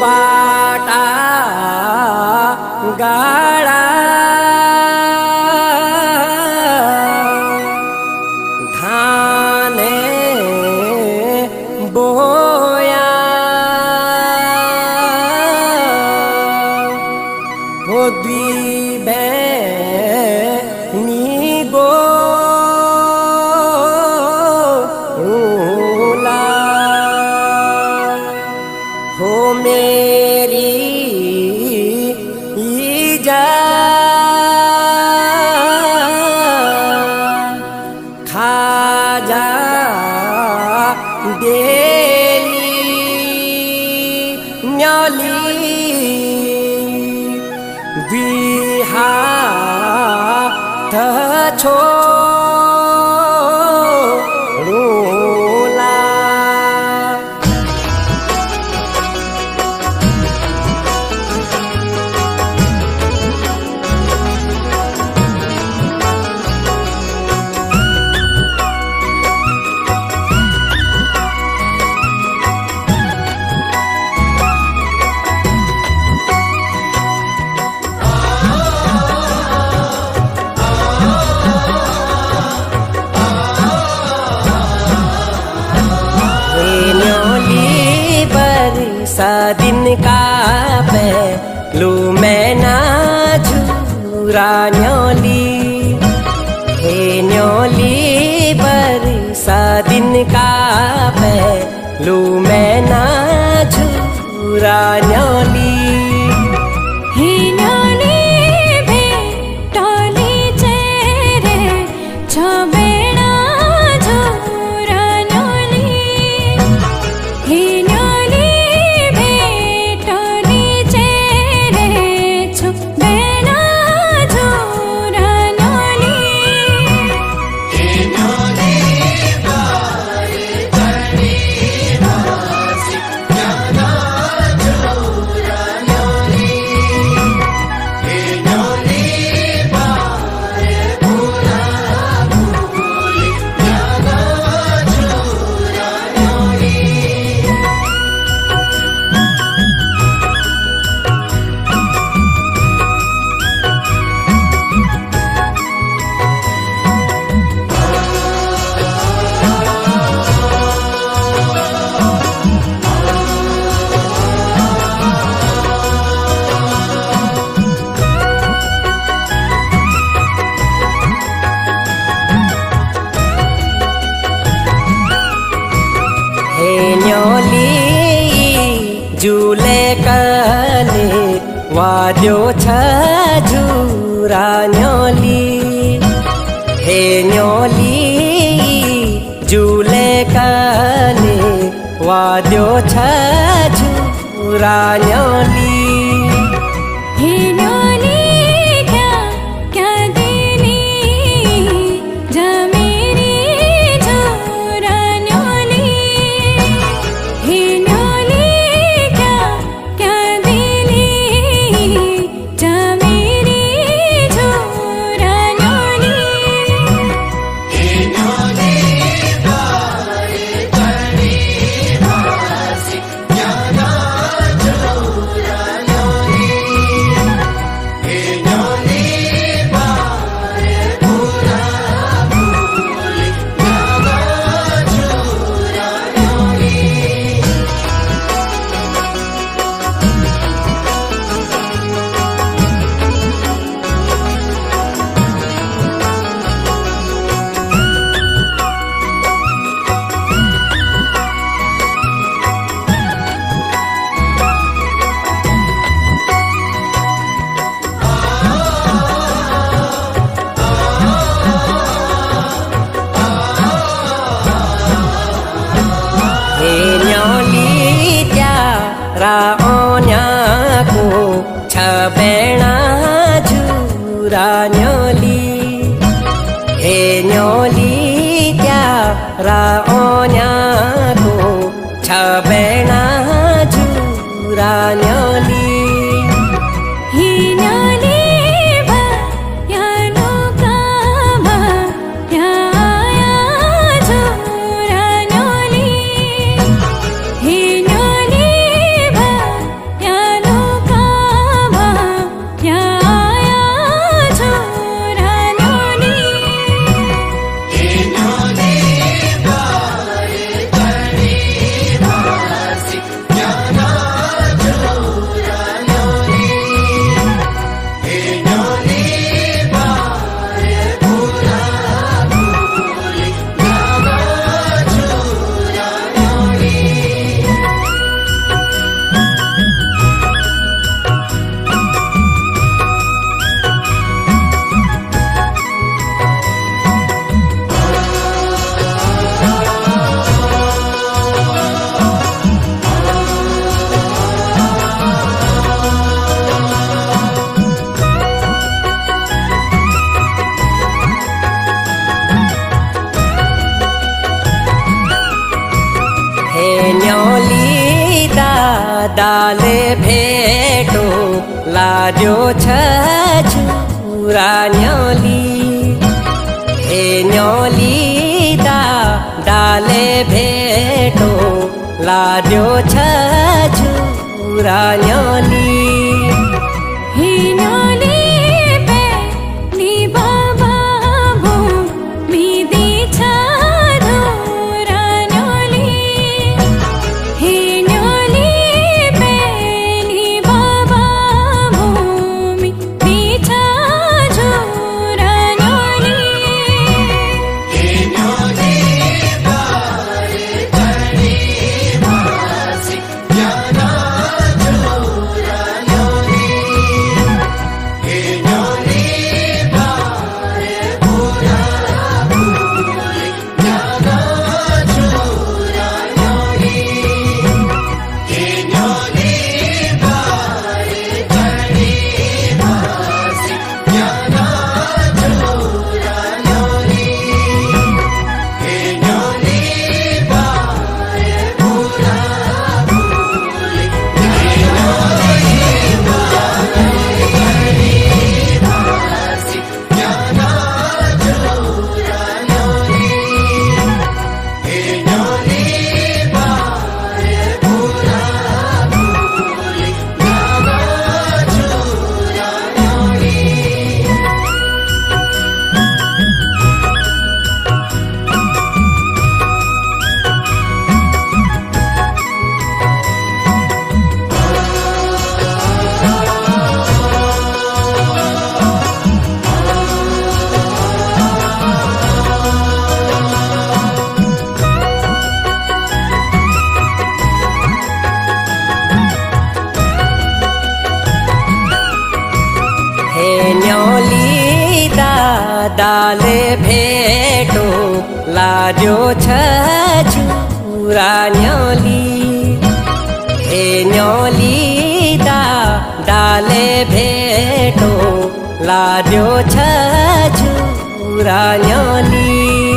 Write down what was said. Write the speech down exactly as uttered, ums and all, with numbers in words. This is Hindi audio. बाटा गाड़ा धाने बोया हो द्वीबे नी गो दिन का पहलू मैं ना झूरा न्योली हे न्योली बरसा दिन का पहलू मैं ना झूरा न्योली हे न्योली भे टोली चेहरे छबेड़ा झूरा न्योली हे झूले कले वाजो झूरा न्योली हे न्योली झूले कले वाजो झूरा न्योली छबेड़ा झूरा न्योली हे न्योली क्या राओन्या को छबेड़ा झूरा न्योली झूरा न्योली दाले भेटो लाजो छुरा न्योली हे न्योली दा दाले भेटो लाजो छुरा न्योली हे न्योली दाले भेटो लाजो छुरा न्योली हे न्योली दा दाले भेटो लाजो छुरा न्योली।